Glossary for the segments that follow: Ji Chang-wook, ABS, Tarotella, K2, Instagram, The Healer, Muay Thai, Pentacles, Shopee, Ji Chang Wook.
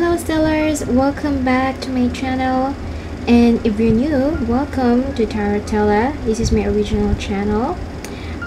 Hello Stellars, welcome back to my channel, and if you're new, welcome to Tarotella. This is my original channel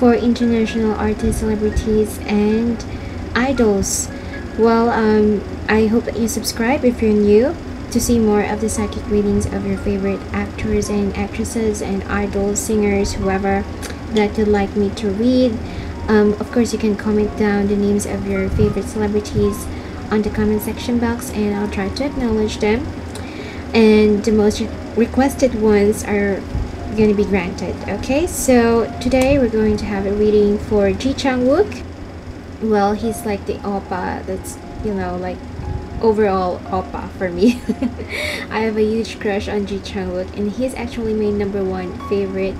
for international artists, celebrities, and idols. Well, I hope that you subscribe if you're new to see more of the psychic readings of your favorite actors and actresses and idols, singers, whoever that you'd like me to read. Of course, you can comment down the names of your favorite celebrities on the comment section box, and I'll try to acknowledge them, and the most requested ones are going to be granted. Okay, so today we're going to have a reading for Ji Chang-wook. Well, he's like the oppa that's, you know, like overall oppa for me. I have a huge crush on Ji Chang-wook, and he's actually my #1 favorite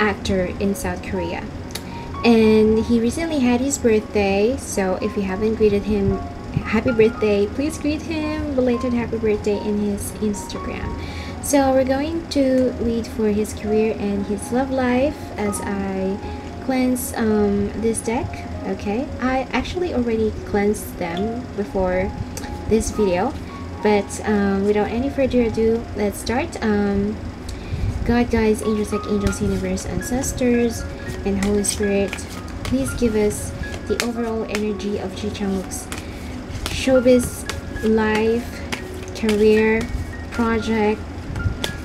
actor in South Korea. And he recently had his birthday, so if you haven't greeted him happy birthday, please greet him belated happy birthday in his Instagram. So we're going to read for his career and his love life as I cleanse this deck. Okay, I actually already cleansed them before this video, but without any further ado, let's start. God, guides, angels, archangels, universe, ancestors, and Holy Spirit, please give us the overall energy of Ji Chang-wook's showbiz, life, career, project,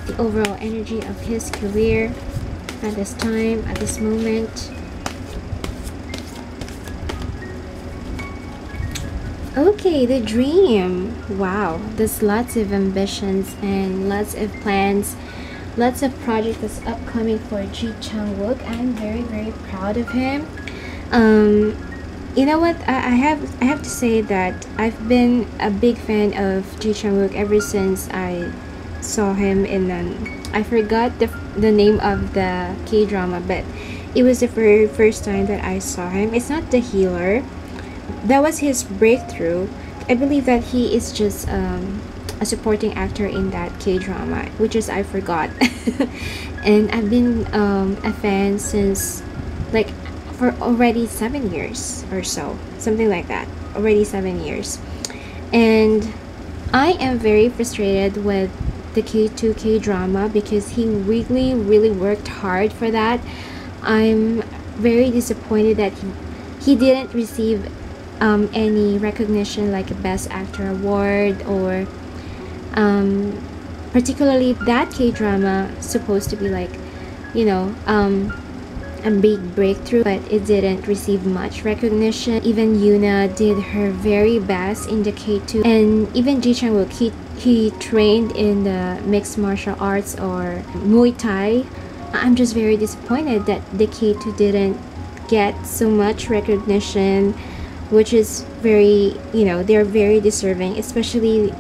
the overall energy of his career at this time, at this moment. Okay, the dream. Wow, there's lots of ambitions and lots of plans. Lots of projects that's upcoming for Ji Chang-wook. I'm very, very proud of him. You know what, I have to say that I've been a big fan of Ji Chang-wook ever since I saw him in I forgot the name of the K-drama, but it was the very first time that I saw him. It's not The Healer. That was his breakthrough. I believe that he is just a supporting actor in that K-drama, which is I Forgot. And I've been a fan since, like, for already 7 years or so, something like that, already 7 years. And I am very frustrated with the K2 K-drama because he really worked hard for that. I'm very disappointed that he didn't receive any recognition like a Best Actor award, or particularly that K-drama supposed to be, like, you know, a big breakthrough, but it didn't receive much recognition. Even Yuna did her very best in the K2, and even Ji Chang-wook, he trained in the mixed martial arts or Muay Thai. I'm just very disappointed that the K2 didn't get so much recognition, which is very, you know, they're very deserving, especially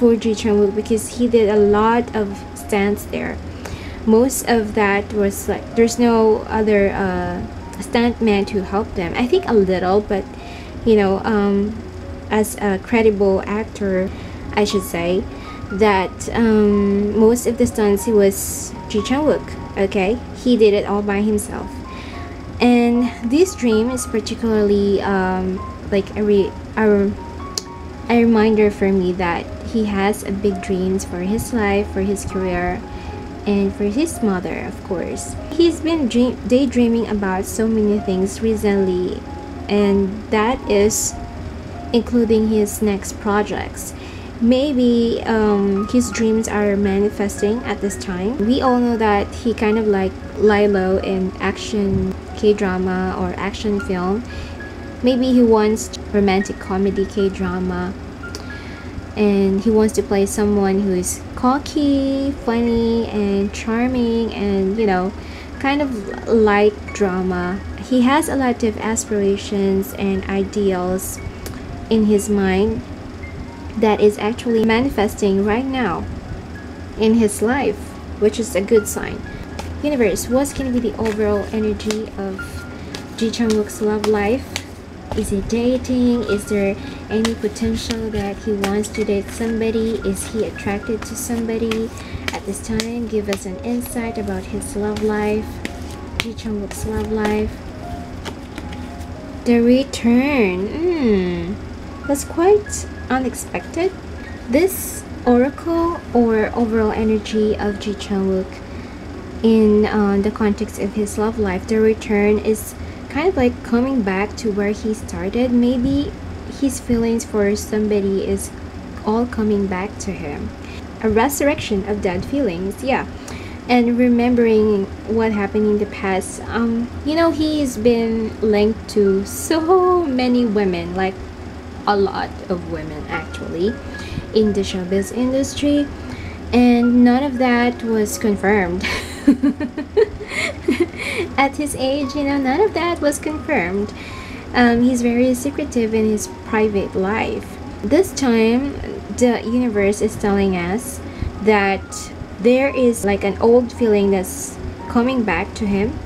for Ji Chang-wook, because he did a lot of stunts there. Most of that was like, there's no other stuntman to help them. I think a little, but, you know, as a credible actor, I should say that most of the stunts, it was Ji Chang-wook. Okay, he did it all by himself. And this dream is particularly like a reminder for me that he has a big dreams for his life, for his career, and for his mother, of course. He's been daydreaming about so many things recently, and that is including his next projects. Maybe his dreams are manifesting at this time. We all know that he kind of like lie low in action K-drama or action film. Maybe he wants romantic comedy K-drama, and he wants to play someone who is cocky, funny, and charming, and, you know, kind of light drama. He has a lot of aspirations and ideals in his mind that is actually manifesting right now in his life, which is a good sign. Universe, what's going to be the overall energy of Ji Chang-wook's love life? Is he dating? Is there any potential that he wants to date somebody? Is he attracted to somebody at this time? Give us an insight about his love life, Ji Chang-wook's love life. The return. That's quite unexpected. This oracle or overall energy of Ji Chang-wook in the context of his love life, the return is kind of like coming back to where he started. Maybe his feelings for somebody is all coming back to him. A resurrection of dead feelings, yeah. And remembering what happened in the past. You know, he's been linked to so many women, like a lot of women actually, in the showbiz industry, and none of that was confirmed. At his age, you know, none of that was confirmed. He's very secretive in his private life. This time, the universe is telling us that there is like an old feeling that's coming back to him.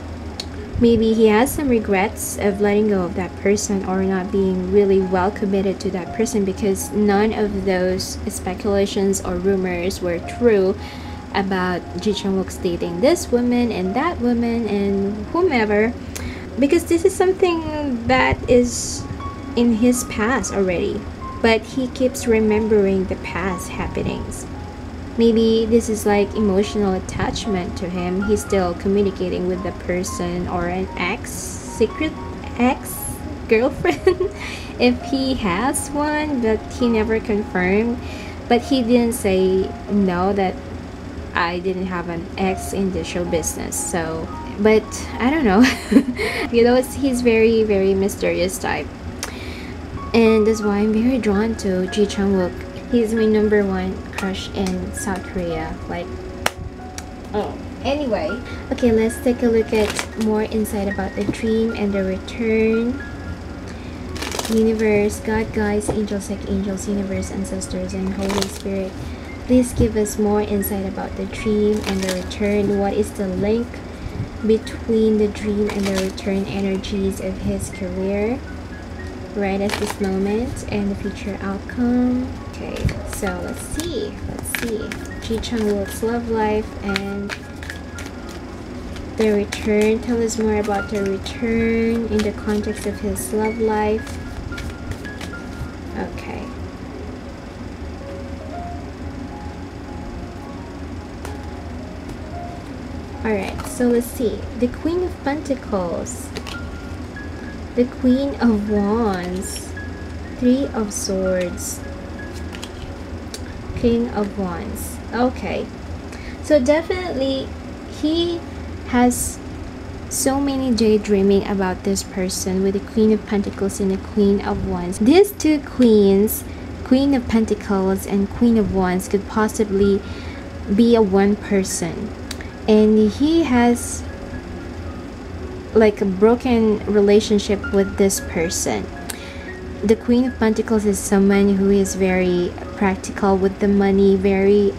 Maybe he has some regrets of letting go of that person or not being really well committed to that person, because none of those speculations or rumors were true about Ji Chang-wook's dating this woman and that woman and whomever, because this is something that is in his past already, but he keeps remembering the past happenings. Maybe this is like emotional attachment to him. He's still communicating with the person, or an ex, secret ex-girlfriend if he has one, but he never confirmed. But he didn't say no, that I didn't have an ex in the show business. So, but I don't know. You know, he's very, very mysterious type. And that's why I'm very drawn to Ji Chang-wook. He's my #1 crush in South Korea, like, oh. Anyway, okay, let's take a look at more insight about the dream and the return. Universe, God, guys, angels, archangels, universe, ancestors, and Holy Spirit, please give us more insight about the dream and the return. What is the link between the dream and the return energies of his career right at this moment and the future outcome? Okay, so let's see Ji Chang-wook's love life and the return. Tell us more about the return in the context of his love life. Okay, all right, so let's see. The Queen of Pentacles, the Queen of Wands, Three of Swords, King of Wands. Okay, so definitely he has so many daydreaming about this person with the Queen of Pentacles and the Queen of Wands. These two queens, Queen of Pentacles and Queen of Wands, could possibly be a one person, and he has like a broken relationship with this person. The Queen of Pentacles is someone who is very practical with the money, very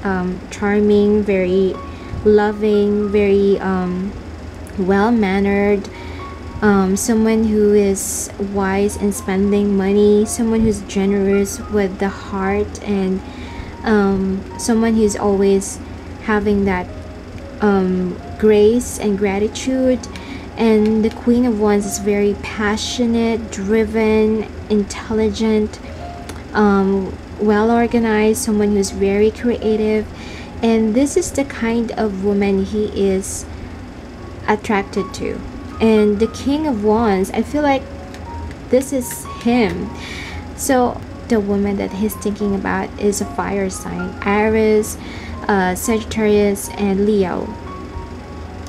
charming, very loving, very well-mannered, someone who is wise in spending money, someone who's generous with the heart, and someone who's always having that grace and gratitude. And the Queen of Wands is very passionate, driven, intelligent, well-organized, someone who's very creative. And this is the kind of woman he is attracted to. And the King of Wands, I feel like this is him. So the woman that he's thinking about is a fire sign, Aries, Sagittarius, and Leo.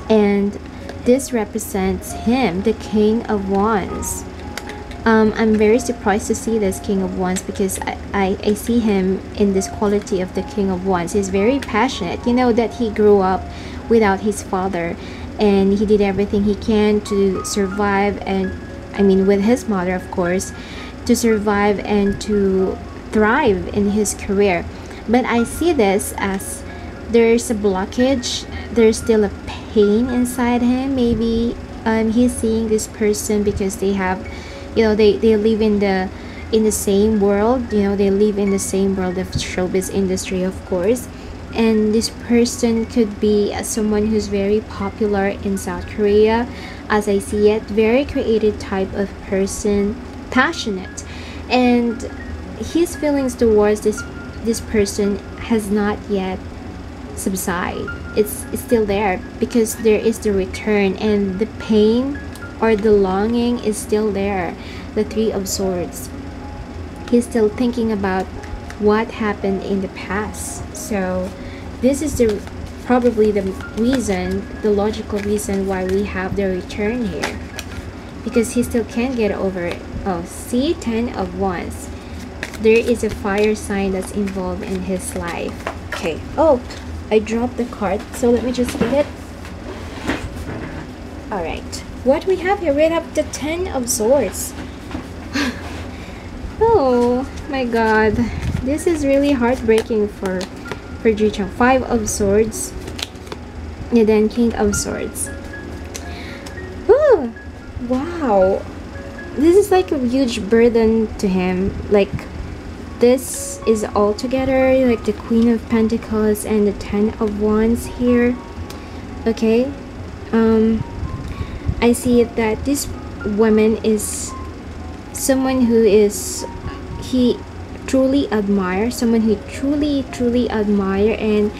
And this represents him, the King of Wands. I'm very surprised to see this King of Wands, because I see him in this quality of the King of Wands. He's very passionate. You know that he grew up without his father, and he did everything he can to survive, and I mean with his mother of course, to survive and to thrive in his career. But I see this as there's a blockage, there's still a pain inside him. Maybe he's seeing this person because they have, you know, they live in the same world, you know, they live in the same world of showbiz industry of course. And this person could be someone who's very popular in South Korea, as I see it, very creative type of person, passionate. And his feelings towards this person has not yet subsided. It's still there, because there is the return, and the pain or the longing is still there. The Three of Swords, he's still thinking about what happened in the past. So this is the probably the reason, the logical reason why we have the return here, because he still can't get over it. Oh, see, Ten of Wands. There is a fire sign that's involved in his life. Okay. Oh, I dropped the card, so let me just get it. All right. What we have here? We have the Ten of Swords. Oh my God, this is really heartbreaking for Ji Chang. Five of Swords, and then King of Swords. Ooh, wow, this is like a huge burden to him. Like, this is all together, like the Queen of Pentacles and the Ten of Wands here. Okay, I see it that this woman is someone who is he truly admires, someone he truly admires, and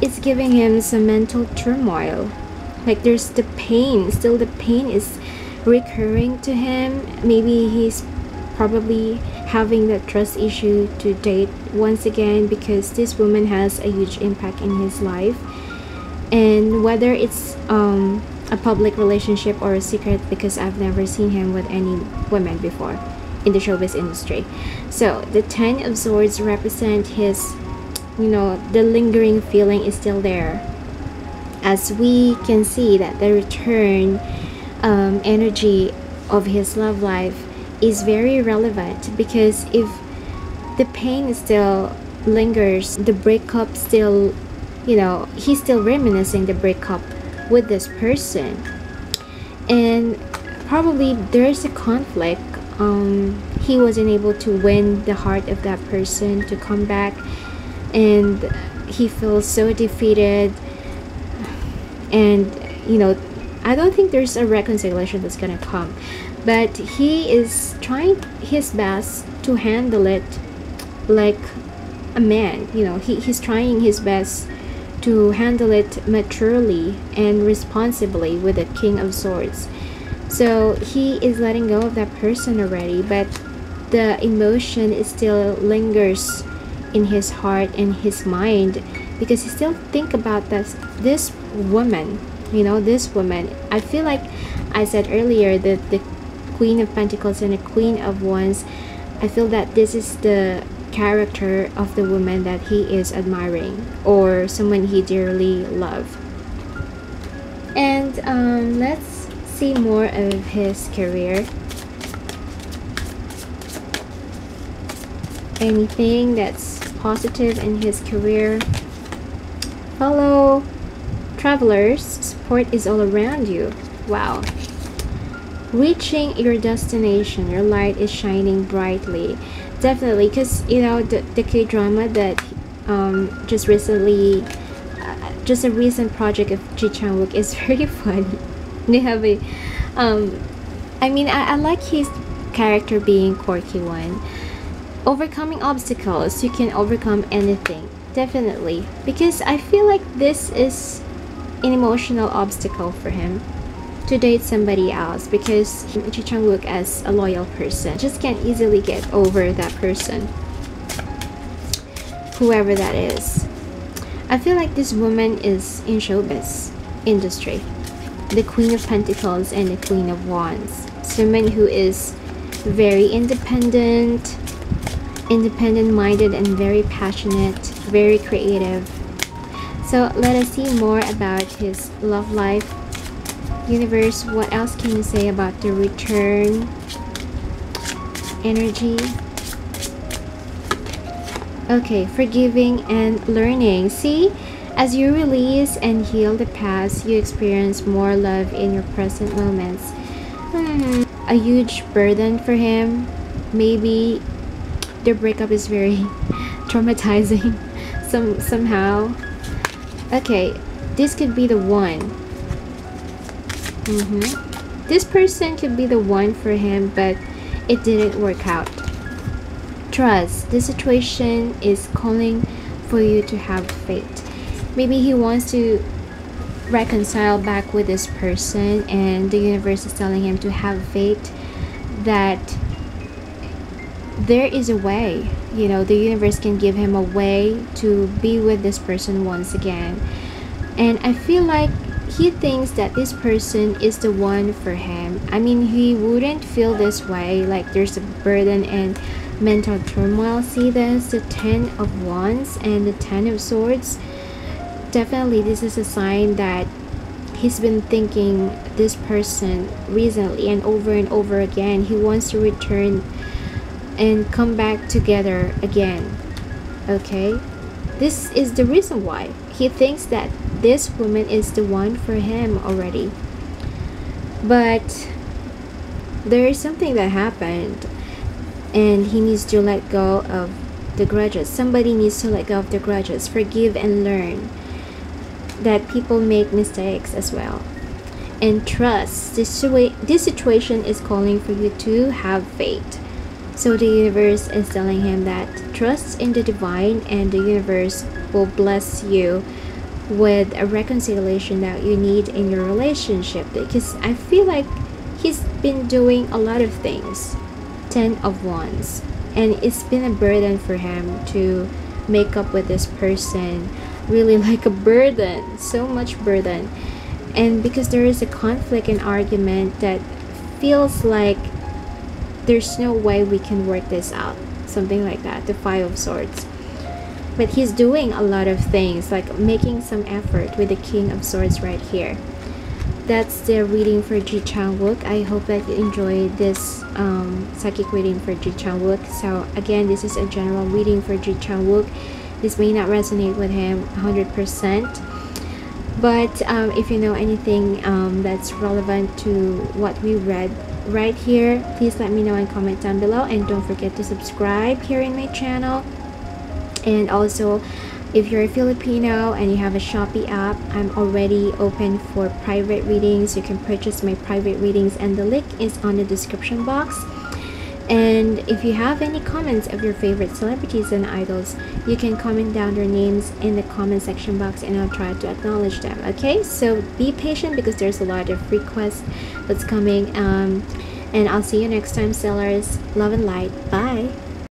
it's giving him some mental turmoil. Like, there's the pain, still the pain is recurring to him. Maybe he's probably having that trust issue to date once again, because this woman has a huge impact in his life, and whether it's a public relationship or a secret, because I've never seen him with any women before in the showbiz industry. So the Ten of Swords represent his, you know, the lingering feeling is still there, as we can see that the return energy of his love life is very relevant, because if the pain still lingers, the breakup still, you know, he's still reminiscing the breakup with this person, and probably there's a conflict. He wasn't able to win the heart of that person to come back, and he feels so defeated, and you know, I don't think there's a reconciliation that's gonna come, but he is trying his best to handle it like a man. You know, he's trying his best to handle it maturely and responsibly with the King of Swords. So he is letting go of that person already, but the emotion is still lingers in his heart and his mind, because he still think about this woman, you know, this woman. I feel like I said earlier that the Queen of Pentacles and the Queen of Wands, I feel that this is the character of the woman that he is admiring, or someone he dearly loves. And let's see more of his career. Anything that's positive in his career. Follow travelers, support is all around you. Wow. Reaching your destination, your light is shining brightly. Definitely, because you know, the K-drama that just recently, just a recent project of Ji Chang-wook is very funny. They have a I mean, I like his character being quirky one. Overcoming obstacles, you can overcome anything. Definitely, because I feel like this is an emotional obstacle for him to date somebody else, because Ji Chang-wook, as a loyal person, just can't easily get over that person, whoever that is. I feel like this woman is in showbiz industry, the Queen of Pentacles and the Queen of Wands, someone who is very independent minded and very passionate, very creative. So let us see more about his love life. Universe, what else can you say about the return energy? Okay, forgiving and learning. See, as you release and heal the past, you experience more love in your present moments. A huge burden for him. Maybe their breakup is very traumatizing somehow. Okay, this could be the one. This person could be the one for him, but it didn't work out. Trust. This situation is calling for you to have faith. Maybe he wants to reconcile back with this person, and the universe is telling him to have faith that there is a way. You know, the universe can give him a way to be with this person once again. And I feel like he thinks that this person is the one for him. I mean, he wouldn't feel this way, like there's a burden and mental turmoil. See this, the 10 of Wands and the 10 of Swords. Definitely this is a sign that he's been thinking this person recently, and over again he wants to return and come back together again. Okay, this is the reason why he thinks that this woman is the one for him already. But there is something that happened, and he needs to let go of the grudges. Somebody needs to let go of the grudges, forgive and learn that people make mistakes as well, and trust. This situation is calling for you to have faith. So the universe is telling him that trust in the divine, and the universe will bless you with a reconciliation that you need in your relationship, because I feel like he's been doing a lot of things, 10 of Wands, and it's been a burden for him to make up with this person, really like a burden, so much burden. And because there is a conflict and argument that feels like there's no way we can work this out, something like that, the 5 of Swords. But he's doing a lot of things, like making some effort with the King of Swords right here. That's the reading for Ji Chang-wook. I hope that you enjoyed this psychic reading for Ji Chang-wook. So again, this is a general reading for Ji Chang-wook. This may not resonate with him 100%. But if you know anything that's relevant to what we read right here, please let me know and comment down below. And don't forget to subscribe here in my channel. And also, if you're a Filipino and you have a Shopee app, I'm already open for private readings. You can purchase my private readings, and the link is on the description box. And if you have any comments of your favorite celebrities and idols, you can comment down their names in the comment section box, and I'll try to acknowledge them. Okay, so be patient, because there's a lot of requests that's coming. And I'll see you next time, sellers. Love and light. Bye.